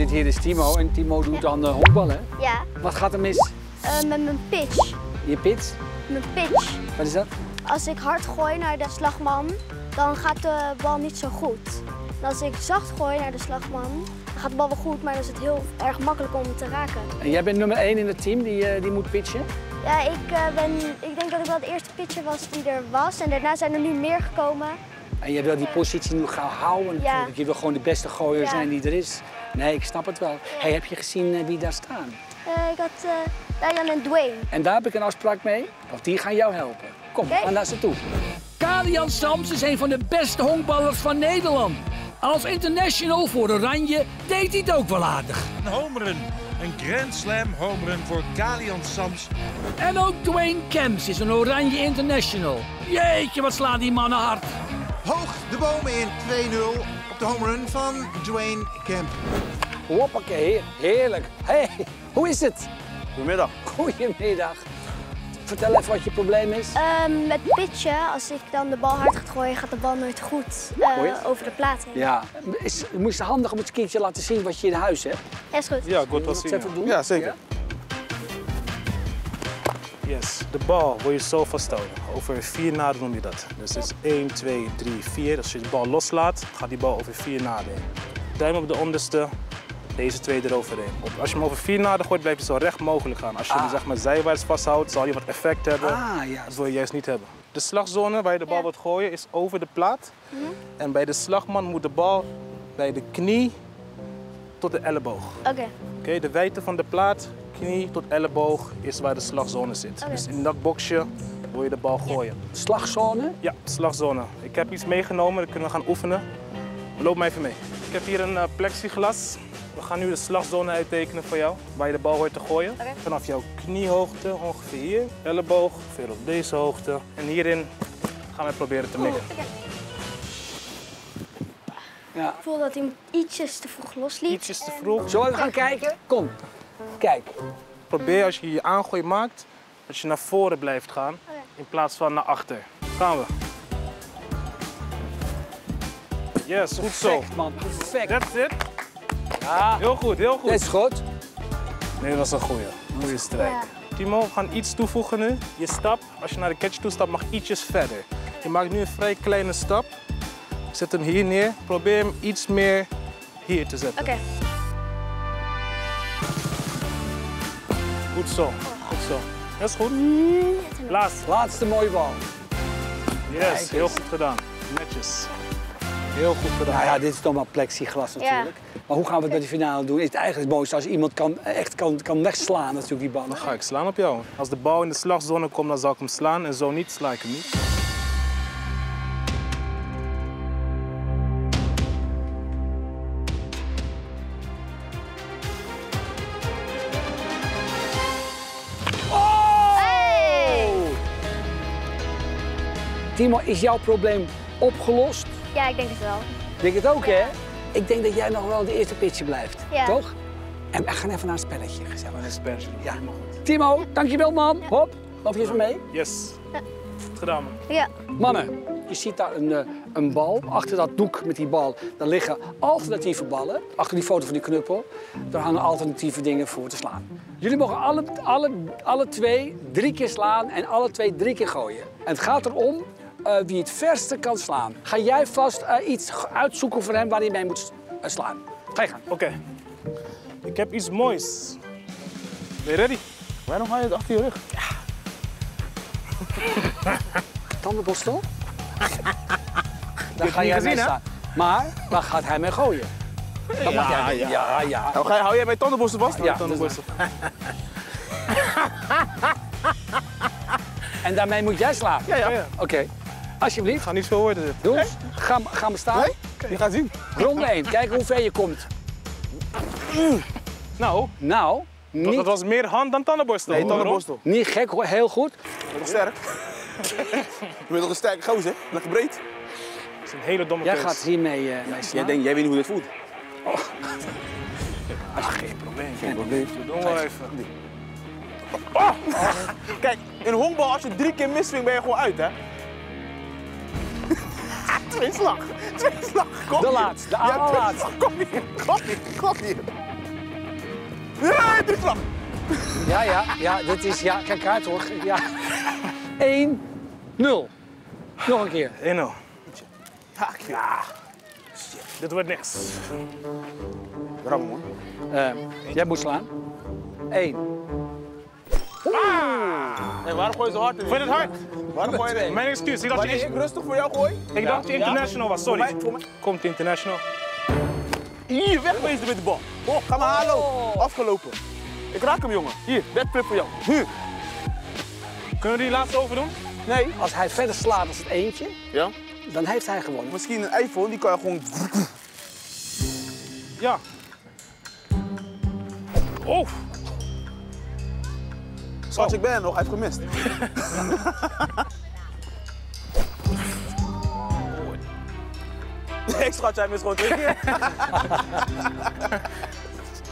Dit hier is Timo en Timo doet dan honkballen, hè? Ja. Wat gaat er mis? Met mijn pitch. Je pitch? Mijn pitch. Wat is dat? Als ik hard gooi naar de slagman, dan gaat de bal niet zo goed. En als ik zacht gooi naar de slagman, dan gaat de bal wel goed, maar dan is het heel erg makkelijk om te raken. En jij bent nummer 1 in het team die moet pitchen? Ja, ik denk dat ik wel de eerste pitcher was die er was en daarna zijn er nu meer gekomen. En je wil die positie nu gaan houden, ja. Je wil gewoon de beste gooier zijn die er is. Nee, ik snap het wel. Ja. Hey, heb je gezien wie daar staan? Ik had Kalian en Dwayne. En daar heb ik een afspraak mee, want die gaan jou helpen. Kom, ga naar ze toe. Kalian Sams is een van de beste honkballers van Nederland. Als international voor Oranje deed hij het ook wel aardig. Een home run. Een Grand Slam home run voor Kalian Sams. En ook Dwayne Kemp is een Oranje international. Jeetje, wat slaan die mannen hard. Hoog de bomen in, 2-0 op de home run van Dwayne Kemp. Hoppakee, heerlijk. Hey, hoe is het? Goedemiddag. Goedemiddag. Vertel even wat je probleem is. Met pitchen, als ik dan de bal hard ga gooien, gaat de bal nooit goed over de plaat heen. Ja. Is het moest handig om het kindje laten zien wat je in huis hebt? Ja, is goed. Ja, ik wil het wel zien. Even doen? Ja, zeker. Ja? Yes, de bal wil je zo vasthouden. Over 4 naden noem je dat. Dus het is 1, 2, 3, 4. Als je de bal loslaat, gaat die bal over 4 naden heen. Duim op de onderste. Deze 2 eroverheen. Als je hem over 4 naden gooit, blijf je zo recht mogelijk gaan. Als je hem zeg maar zijwaarts vasthoudt, zal je wat effect hebben. Dat wil je juist niet hebben. De slagzone waar je de bal wilt gooien is over de plaat. En bij de slagman moet de bal bij de knie tot de elleboog. Oké, de wijdte van de plaat, knie tot elleboog, is waar de slagzone zit. Dus in dat boxje wil je de bal gooien. Slagzone? Ja, slagzone. Ik heb iets meegenomen, dan kunnen we gaan oefenen. Loop maar even mee. Ik heb hier een plexiglas. We gaan nu de slagzone uittekenen voor jou, waar je de bal hoort te gooien. Vanaf jouw kniehoogte, ongeveer hier, elleboog, ongeveer op deze hoogte. En hierin gaan we proberen te mikken. Ja. Ik voel dat hij ietsjes te vroeg losliet. Ietsjes te vroeg. Zullen we gaan kijken? Kom, kijk. Probeer als je je aangooi maakt, dat je naar voren blijft gaan, in plaats van naar achter. Gaan we. Yes, goed zo. Perfect, man, perfect. That's it. Ja. Heel goed, heel goed. Dit is goed. Nee, dat was een goeie. Goeie strijk. Ja. Timo, we gaan iets toevoegen nu. Je stap, als je naar de catch toe stapt, mag ietsjes verder. Je maakt nu een vrij kleine stap. Zet hem hier neer. Probeer hem iets meer hier te zetten. Goed zo, goed zo. Dat is goed. Laatste mooie bal. Yes, heel goed gedaan. Netjes. Heel goed gedaan. Nou ja, dit is toch maar plexiglas natuurlijk. Ja. Maar hoe gaan we het met de finale doen? Is het eigenlijk het mooiste als iemand echt kan wegslaan natuurlijk die bal. Dan ga ik slaan op jou. Als de bal in de slagzone komt, dan zal ik hem slaan en zo niet, sla ik hem niet. Oh! Hey! Timo, is jouw probleem opgelost? Ja, ik denk het wel. Ik denk het ook, hè? Ik denk dat jij nog wel de eerste pitcher blijft, toch? En we gaan even naar een spelletje gezellig. Een spelletje, ja. Timo, dankjewel, man. Ja. Hop, loop je zo mee? Yes. Ja. Gedaan, man. Ja. Mannen, je ziet daar een bal. Achter dat doek met die bal, daar liggen alternatieve ballen. Achter die foto van die knuppel, daar hangen alternatieve dingen voor te slaan. Jullie mogen alle twee 3 keer slaan en alle twee 3 keer gooien. En het gaat erom... wie het verste kan slaan. Ga jij vast iets uitzoeken voor hem waar hij mee moet slaan. Ga je gaan. Oké. Ik heb iets moois. Ben je ready? Waarom ga je het achter je rug? Ja. Tandenborstel? Daar ga jij mee staan. Maar waar gaat hij mee gooien? Dat mag jij doen. Ja. Nou, hou jij mijn tandenborstel vast? Ja, tandenborstel. En daarmee moet jij slaan? Ja. Oké. Alsjeblieft. Ik ga niet veel worden. Doe eens. Ga maar staan. Je gaat zien. Ronde 1. Kijk hoe ver je komt. Nou. Niet... Dat was meer hand dan tandenborstel. Nee, tandenborstel. Niet gek hoor. Heel goed. Je bent sterk. Je bent toch een sterke gozer? Lekker breed. Dat is een hele domme keus. Jij gaat hiermee slaan. Jij weet niet hoe dit voelt. Geen probleem. Geen probleem. Doe maar even. Oh. Kijk, in honkbal als je 3 keer misswingt ben je gewoon uit, hè? 2 slag. 2 slag. Kom de laatste. De allerlaatste. Kom hier. Drie klap! Ja, dit is... Ja, kijk uit hoor. Ja. 1-0. Nog een keer. 1-0. Ja. Shit. Dit wordt niks. Bram hoor. Jij moet slaan. 1. Ah. Hey, waarom gooi je zo hard in? Vind je het hard? Waarom gooi je erin? Mijn excuus. Ik dacht je rustig voor jou gooi? Ik dacht je international was, sorry. Komt international. Hier, wegwezen met de bal. Oh, ga maar halen. Afgelopen. Ik raak hem, jongen. Hier, backflip voor jou. Hier. Kunnen we die laatste overdoen? Nee. Als hij verder slaat als het eentje, ja, dan heeft hij gewonnen. Misschien een iPhone, die kan je gewoon... Ja. Oh. Schat, ik ben er nog. Hij heeft gemist. Nee, schat, jij mist gewoon 2 keer.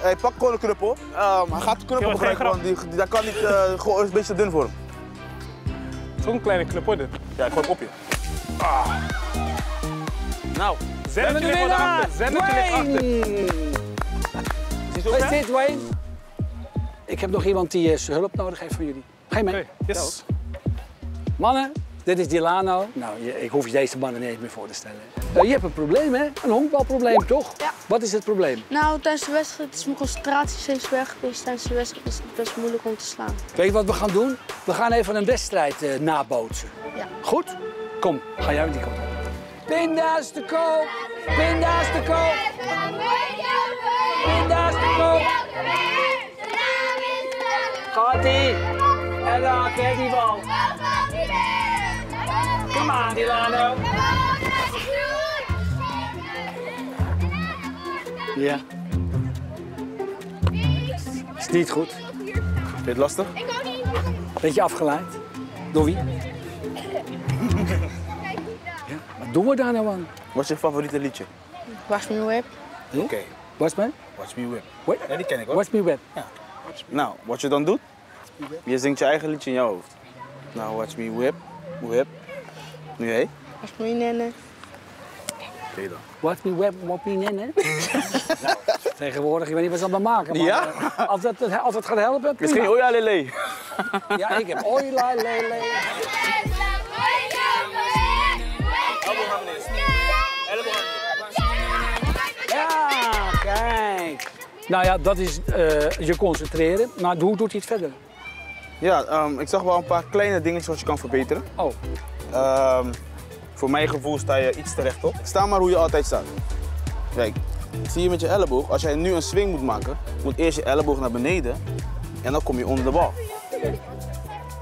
Hey, pak gewoon een knuppel. Hij gaat de knuppel gebruiken, want daar kan niet... gewoon een beetje dun voor hem. Zo'n kleine knuppel, dit. Ja, ik gooi het op je. Ah. Nou, zet het je licht achter. Zet het je achter. Wat is dit, Dwayne? Ik heb nog iemand die hulp nodig heeft van jullie. Ga je mee? Okay, yes. Mannen, dit is Delano. Nou, ik hoef je deze mannen niet meer voor te stellen. Je hebt een probleem, hè? Een honkbalprobleem, toch? Ja. Wat is het probleem? Nou, tijdens de wedstrijd is mijn concentratie steeds weg. Dus tijdens de wedstrijd is het best moeilijk om te slaan. Weet je wat we gaan doen? We gaan even een wedstrijd nabootsen. Ja. Goed? Kom, ga jij met die kant op. Pinda's te koop! Pinda's te koop! Pinda's te koop! Gaat-ie! En raak hè, die bal. Kom aan, Delano. Ja. Is niet goed. Vind je het lastig? Beetje afgeleid. Door wie? Ja, wat doen we daar nou aan? Wat is je favoriete liedje? Watch Me Whip. Ja? Oké. Watch me? Watch Me Whip. What? Ja, die ken ik hoor. Watch Me Whip. Ja. Nou, wat je dan doet? Je zingt je eigen liedje in jouw hoofd. Nou, Watch Me Whip. Whip. Nu jij? Watch Me Nene. Oké dan. Watch Me Whip, Watch Me Nene. Nou, tegenwoordig, ik weet niet wat ze allemaal maken. Maar ja? Als dat gaat helpen, prima. Misschien Oya Lele. Ja, ik heb Oya Lele. Ja, kijk. Nou ja, dat is je concentreren. Maar hoe doet hij het verder? Ja, ik zag wel een paar kleine dingetjes wat je kan verbeteren. Oh. Voor mijn gevoel sta je iets terecht op. Sta maar hoe je altijd staat. Kijk, zie je met je elleboog. Als jij nu een swing moet maken, moet eerst je elleboog naar beneden. En dan kom je onder de bal.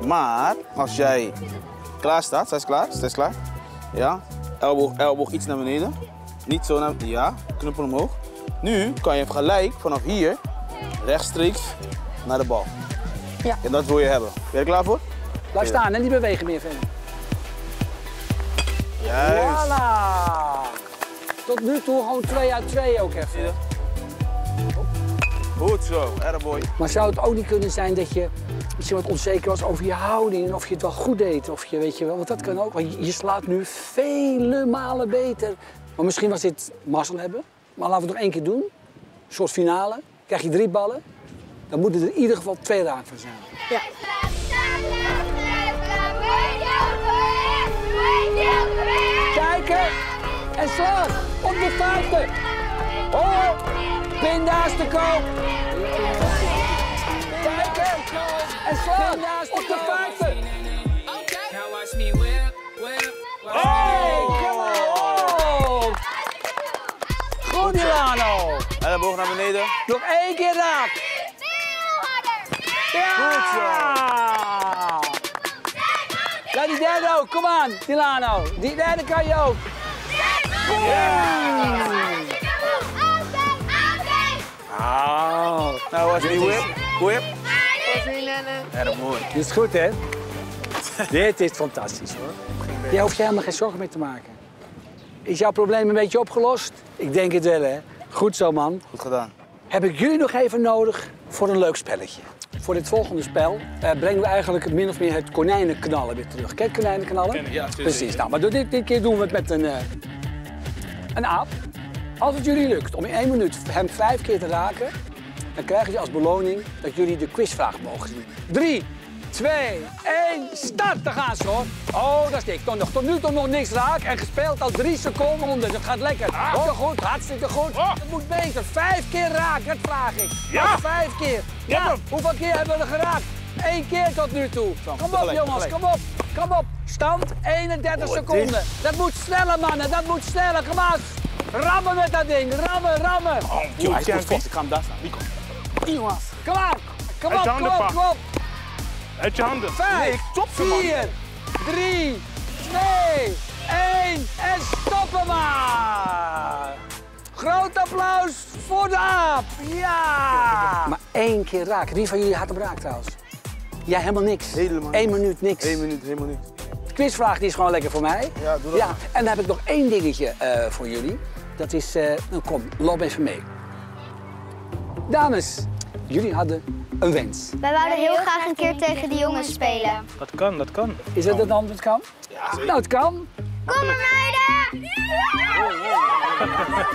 Maar als jij klaar staat, zij is klaar. Ja, elleboog iets naar beneden. Niet zo naar beneden. Ja, knuppel omhoog. Nu kan je gelijk vanaf hier rechtstreeks naar de bal. Ja. En dat wil je hebben. Ben je er klaar voor? Blijf staan en niet bewegen meer verder. Juist. Voilà. Tot nu toe gewoon 2 uit 2 ook even. Goed zo, attaboy. Maar zou het ook niet kunnen zijn dat je misschien wat onzeker was over je houding en of je het wel goed deed? Of je, weet je wel, want dat kan ook. Want je slaat nu vele malen beter. Maar misschien was dit mazzel hebben. Maar laten we het nog 1 keer doen. Een soort finale. Krijg je 3 ballen. Dan moeten er in ieder geval 2 raak van zijn. Ja. Kijken. En slaan. Op de 50. Oh. Pinda's te koop. Kijken. En slaan. Pinda's op de 50. Oh. Goed, Delano. Elleboog naar beneden. Nog 1 keer raak. Ja! Goed zo! Ja, die derde ook. Kom aan, Delano. Die derde kan je ook. Oh. Nou, was die whip. Dit is goed, hè? Dit is fantastisch, hoor. Daar hoef je helemaal geen zorgen mee te maken. Is jouw probleem een beetje opgelost? Ik denk het wel, hè? Goed zo, man. Goed gedaan. Heb ik jullie nog even nodig voor een leuk spelletje? Voor dit volgende spel brengen we eigenlijk min of meer het konijnenknallen weer terug. Kijk, konijnenknallen? Ja, precies. Nou, maar dit keer doen we het met een aap. Als het jullie lukt om in 1 minuut hem 5 keer te raken, dan krijgen jullie als beloning dat jullie de quizvraag mogen zien. 3, 2, 1, start! Daar gaan ze hoor. Oh, dat is niks. Tot nu toe nog niks raak en gespeeld al 3 seconden. Het gaat lekker. Hartstikke goed, hartstikke goed. Het moet beter. 5 keer raak, dat vraag ik. Ja. 5 keer. Ja. Hoeveel keer hebben we er geraakt? 1 keer tot nu toe. Kom op jongens, kom op. Kom op. Stand 31 seconden. Dat moet sneller mannen, dat moet sneller. Kom op. Rammen met dat ding, rammen, rammen. Oh, joh, hij is goed vast. Ik ga hem daar staan. Jongens. Kom op, kom op, kom op, kom op. Uit je handen. 5, 4, 3, 2, 1 en stoppen maar. Groot applaus voor de aap. Ja. Maar 1 keer raak. Wie van jullie had hem raak trouwens? Ja, helemaal niks. Helemaal niks. 1 minuut niks. 1 minuut, helemaal niks. De quizvraag die is gewoon lekker voor mij. Ja, doe dat. Ja. En dan heb ik nog 1 dingetje voor jullie. Dat is, nou kom, loop even mee. Dames, jullie hadden... een wens. Wij wilden heel graag een keer tegen die jongens spelen. Dat kan, dat kan. Is het dat dan, dat kan? Ja, zeker. Nou, het kan. Kom maar, meiden!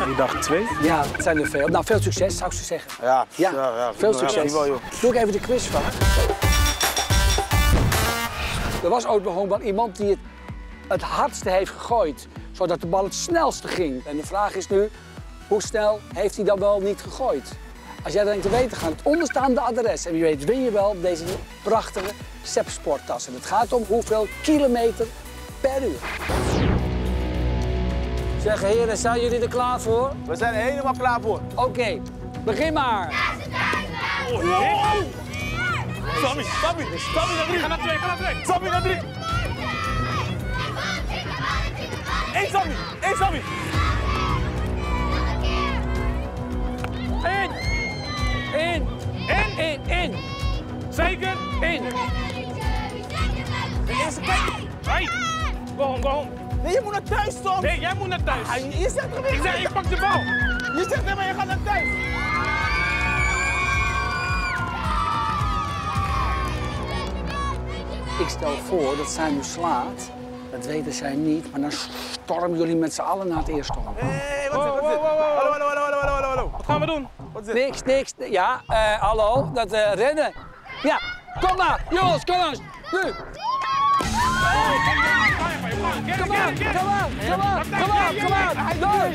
Die dag 2? Ja, dat zijn er veel. Nou, veel succes, zou ik zo zeggen. Ja, ja, ja, ja. Veel succes. Ja, doe ik even de quizvraag. Er was ooit bij honkbal iemand die het hardste heeft gegooid, zodat de bal het snelste ging. En de vraag is nu, hoe snel heeft hij dan wel niet gegooid? Als jij dat denkt te weten, ga het onderstaande adres. En wie weet win je wel deze prachtige sepsporttas. En het gaat om hoeveel kilometer per uur. Zeg heren, zijn jullie er klaar voor? We zijn er helemaal klaar voor. Oké, begin maar. Oh, nee. Sammy, Sammy, Sammy naar 3. Ga naar 2, ga naar 2. Sammy naar 3. 1 Sammy, 1 Sammy. 1, 1, 1, 1. Zeker, 1. De eerste plek. Hey, go home, go home. Nee, je moet naar thuis, Tom. Nee, jij moet naar thuis. Ah, je zegt er weer. Ik zeg, ik pak de bal. Je zegt er maar, je gaat naar thuis. Ik stel voor dat zij nu slaat. Dat weten zij niet, maar dan stormen jullie met z'n allen naar het eerste hol. Hé, wat is dit? Hallo. Wat gaan we doen? Wat is dit? Niks. Ja, hallo, dat rennen. Ja, kom maar, jongens, kom maar. Nu. Kom aan, kom aan. Door.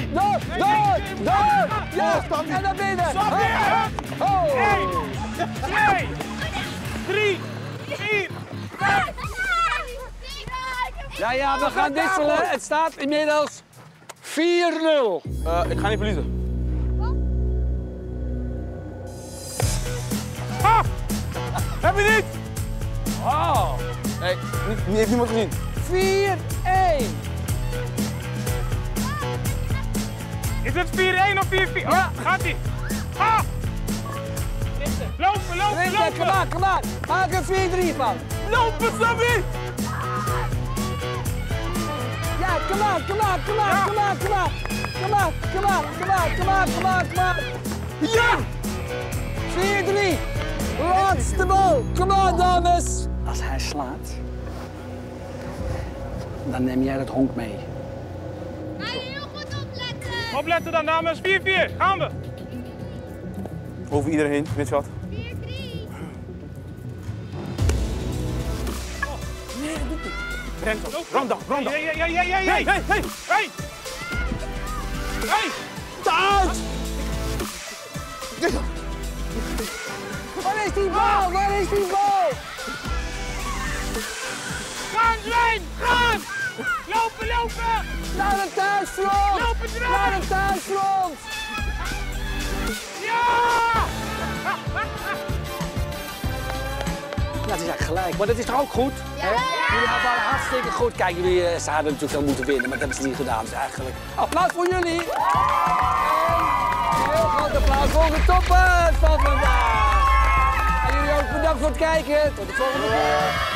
Ja, en naar binnen. Stop weer. 1, 2, 3, 4, 5. Ja, we gaan disselen. Het staat inmiddels 4-0. Ik ga niet verliezen. Wat? Ah! Heb je niet? Oh. Nee, heeft niemand gezien. 4-1. Is het 4-1 of 4-4? Ja. Oh, gaat-ie. Ah! Lopen. Kom maar. Maak een 4-3 van. Lopen, Sammy! Ja, kom maar. Kom maar. Ja! 4-3. Laatste bal. Kom maar, dames. Als hij slaat, dan neem jij dat honk mee. Ga je heel goed opletten. Opletten dan, dames. 4-4. Gaan we. Over iedereen heen, weet je wat? 4-3. Nee, dat doet het. Ram dan. Hey. Hey. Thuis! Waar is die bal? Gaan! Lopen! Naar het thuisfront! Lopen terug! Naar het thuisfront! Ja! Dat is eigenlijk gelijk, maar dat is toch ook goed? Ja. Jullie hadden al hartstikke goed. Kijk, jullie ze hadden natuurlijk wel moeten winnen, maar dat hebben ze niet gedaan. Dus eigenlijk applaus voor jullie. En heel groot applaus voor de toppers van vandaag. En jullie ook bedankt voor het kijken. Tot de volgende keer.